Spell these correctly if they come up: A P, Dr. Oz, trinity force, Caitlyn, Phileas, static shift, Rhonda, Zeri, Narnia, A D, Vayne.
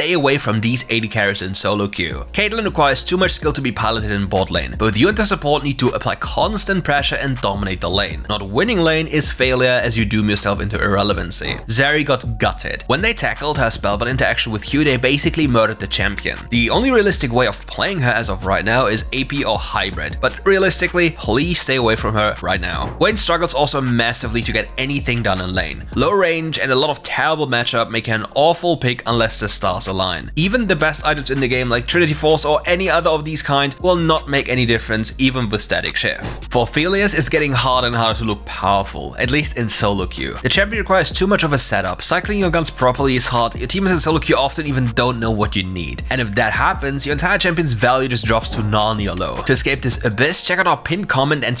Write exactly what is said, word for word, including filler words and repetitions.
stay away from these A D carries in solo queue. Caitlyn requires too much skill to be piloted in bot lane. Both you and the support need to apply constant pressure and dominate the lane. Not winning lane is failure, as you doom yourself into irrelevancy. Zeri got gutted. When they tackled her spellbound interaction with Q, they basically murdered the champion. The only realistic way of playing her as of right now is A P or hybrid, but realistically, please stay away from her right now. Vayne struggles also massively to get anything done in lane. Low range and a lot of terrible matchup make her an awful pick unless the stars align. Even the best items in the game like Trinity Force or any other of these kind will not make any difference, even with static shift. For Phileas, it's getting harder and harder to look powerful, at least in solo queue. The champion requires too much of a setup. Cycling your guns properly is hard. Your teammates in solo queue often even don't know what you need. And if that happens, your entire champion's value just drops to Narnia low. To escape this abyss, check out our pinned comment and